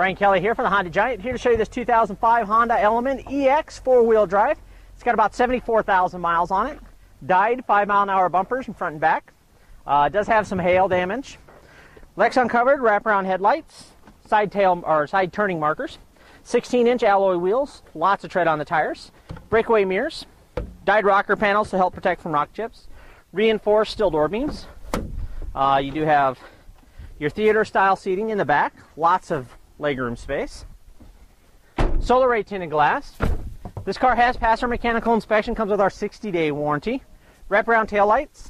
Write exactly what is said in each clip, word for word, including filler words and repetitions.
Brian Kelly here from the Honda Giant, here to show you this two thousand five Honda Element E X four-wheel drive. It's got about seventy-four thousand miles on it. Dyed five mile an hour bumpers in front and back. Uh, does have some hail damage. Lexan covered, wraparound headlights, side tail or side turning markers, sixteen inch alloy wheels, lots of tread on the tires, breakaway mirrors, dyed rocker panels to help protect from rock chips, reinforced steel door beams. Uh, you do have your theater-style seating in the back, lots of legroom space. Solar ray tinted glass. This car has passed our mechanical inspection, comes with our sixty day warranty. Wraparound taillights,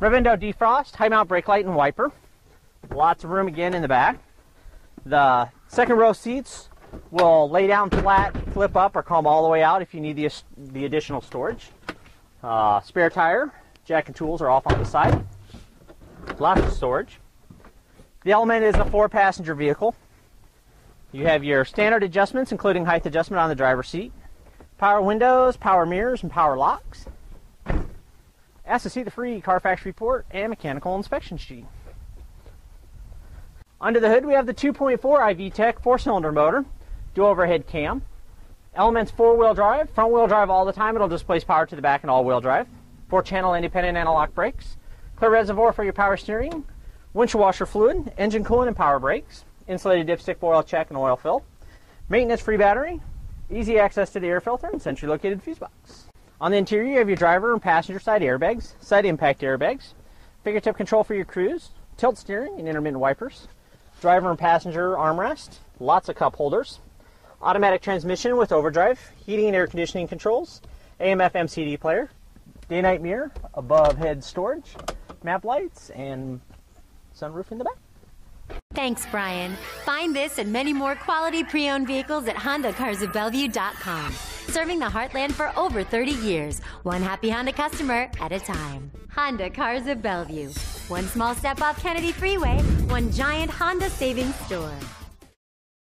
rear window defrost, high mount brake light and wiper. Lots of room again in the back. The second row seats will lay down flat, flip up, or come all the way out if you need the, the additional storage. Uh, spare tire, jack and tools are off on the side. Lots of storage. The Element is a four passenger vehicle. You have your standard adjustments, including height adjustment on the driver's seat, power windows, power mirrors, and power locks. Ask to see the free Carfax report and mechanical inspection sheet. Under the hood, we have the two point four i-V TEC four-cylinder motor, dual overhead cam. Element's four-wheel drive, front-wheel drive all the time. It'll displace power to the back and all-wheel drive. Four-channel independent anti-lock brakes, clear reservoir for your power steering, windshield washer fluid, engine coolant, and power brakes. Insulated dipstick, oil check, and oil fill. Maintenance-free battery, easy access to the air filter, and centrally located fuse box. On the interior, you have your driver and passenger side airbags, side impact airbags, fingertip control for your cruise, tilt steering, and intermittent wipers, driver and passenger armrest, lots of cup holders, automatic transmission with overdrive, heating and air conditioning controls, A M F M C D player, day-night mirror, above-head storage, map lights, and sunroof in the back. Thanks, Brian. Find this and many more quality pre-owned vehicles at Honda Cars of Bellevue dot com. Serving the heartland for over thirty years, one happy Honda customer at a time. Honda Cars of Bellevue. One small step off Kennedy Freeway, one giant Honda savings store.